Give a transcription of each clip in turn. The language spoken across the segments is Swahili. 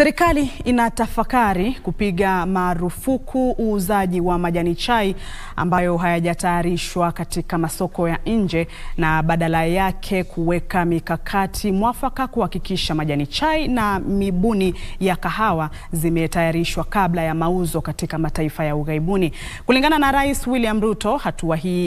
Serikali inatafakari kupiga marufuku uuzaji wa majani chai ambayo hayajatayarishwa katika masoko ya nje na badala yake kuweka mikakati mwafaka kuhakikisha majani chai na mibuni ya kahawa zimetayarishwa kabla ya mauzo katika mataifa ya ughaibuni. Kulingana na Rais William Ruto, hatua hii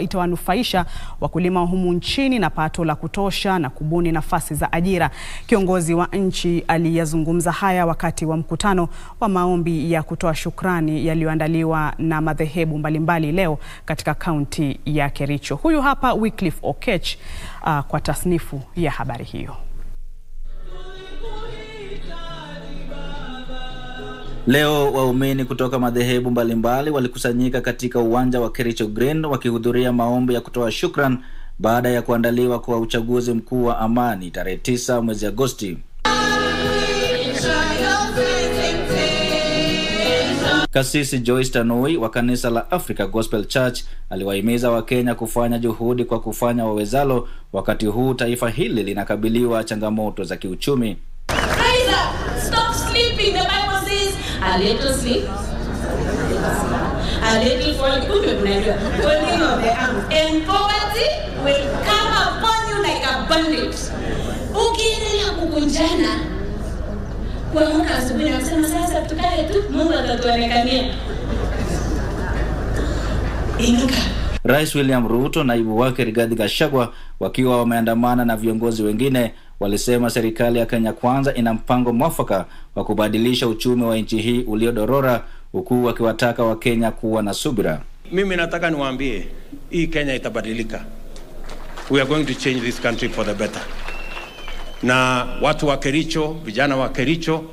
itawanufaisha wakulima humu nchini na pato la kutosha na kubuni nafasi za ajira. Kiongozi wa nchi aliyazungumza haya wakati wa mkutano wa maombi ya kutoa shukrani yaliyoandaliwa na madhehebu mbalimbali leo katika kaunti ya Kericho. Huyu hapa Wycliffe Okech kwa tasnifu ya habari hiyo. Leo waumini kutoka madhehebu mbalimbali walikusanyika katika uwanja wa Kericho Green wakihudhuria maombi ya kutoa shukrani baada ya kuandaliwa kwa uchaguzi mkuu wa amani tarehe 9 mwezi Agosti. Cassisi Joyce Tanui wa kanisa la Africa Gospel Church aliwahimiza Wakenya kufanya juhudi kwa kufanya wawezalo wakati huu taifa hili linakabiliwa changamoto za kiuchumi. Stop sleeping. The Bible says a little sleep, a little fall, holding of the arm, and poverty will come upon you like a bandit. Ukiendelea kukunjana kwa muka asubuhi na kusema sasa tukae tu Mungu atatuonekania. Inuka. Rais William Ruto, naibu wake Rigadhi Gashagwa, wakiwa wameandamana na viongozi wengine, walisema serikali ya Kenya Kwanza ina mpango mwafaka wa kubadilisha uchumi wa nchi hii uliodorora, huku wakiwataka Wakenya kuwa na subira. Mimi nataka niwaambie, hii Kenya itabadilika. We are going to change this country for the better. Na watu wa Kericho, vijana wa Kericho,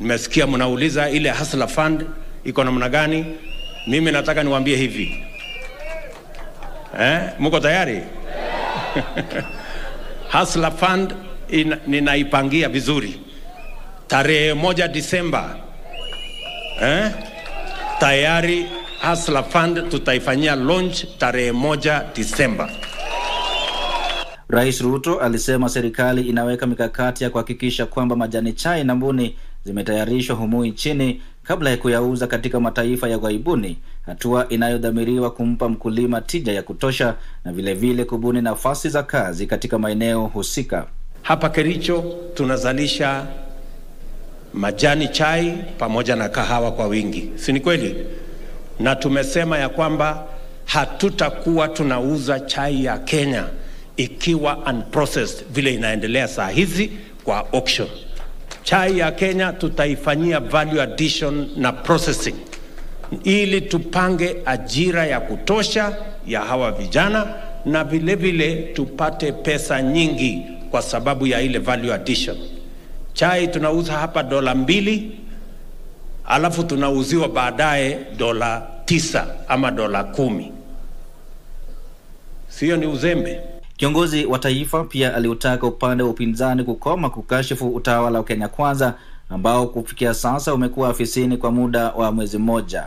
nimesikia mnauliza ile Hustler Fund iko namna gani. Mimi nataka niwaambie hivi. Mko tayari? Hustler Fund ninaipangia vizuri. Tarehe 1 Disemba tayari Hustler Fund tutaifanyia launch tarehe 1 Disemba. Rais Ruto alisema serikali inaweka mikakati ya kuhakikisha kwamba majani chai na mbuni zimetayarishwa humu nchini kabla ya kuyauza katika mataifa ya ughaibuni, hatua inayodhamiriwa kumpa mkulima tija ya kutosha na vile vile kubuni nafasi za kazi katika maeneo husika. Hapa Kericho tunazalisha majani chai pamoja na kahawa kwa wingi, si ni kweli? Na tumesema ya kwamba hatutakuwa tunauza chai ya Kenya ikiwa unprocessed vile inaendelea saa hizi kwa auction. Chai ya Kenya tutaifanyia value addition na processing ili tupange ajira ya kutosha ya hawa vijana na vile vile tupate pesa nyingi kwa sababu ya ile value addition. Chai tunauza hapa $2, alafu tunauziwa baadaye $9 ama $10. Sio ni uzembe? Kiongozi wa taifa pia aliutaka upande wa upinzani kukoma kukashifu utawala wa Kenya Kwanza ambao kufikia sasa umekuwa afisini kwa muda wa mwezi mmoja.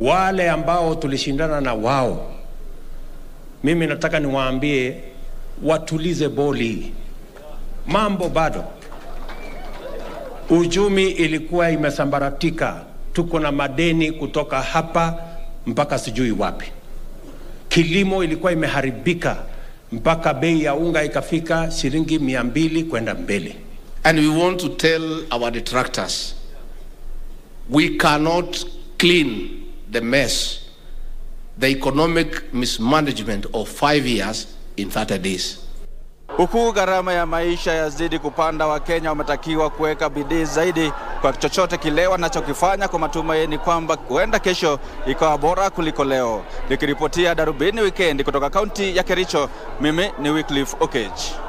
Wale ambao tulishindana na wao, mimi nataka niwaambie watulize boli. Mambo bado. Uchumi ilikuwa imesambaratika. Tuko na madeni kutoka hapa mpaka sijui wapi. Kilimo ilikuwa imeharibika mpaka bei ya unga ikafika shilingi 200 kwenda mbele. And we want to tell our detractors, we cannot clean the mess, the economic mismanagement of 5 years in 30 days. Huku gharama ya maisha yazidi kupanda, wa Kenya wametakiwa kuweka bidii zaidi kwa chochote kile wanachokifanya kwa matumaini kwamba huenda kesho ikawa bora kuliko leo. Nikiripotia Darubini Weekend kutoka kaunti ya Kericho, mimi ni Wycliffe Okech.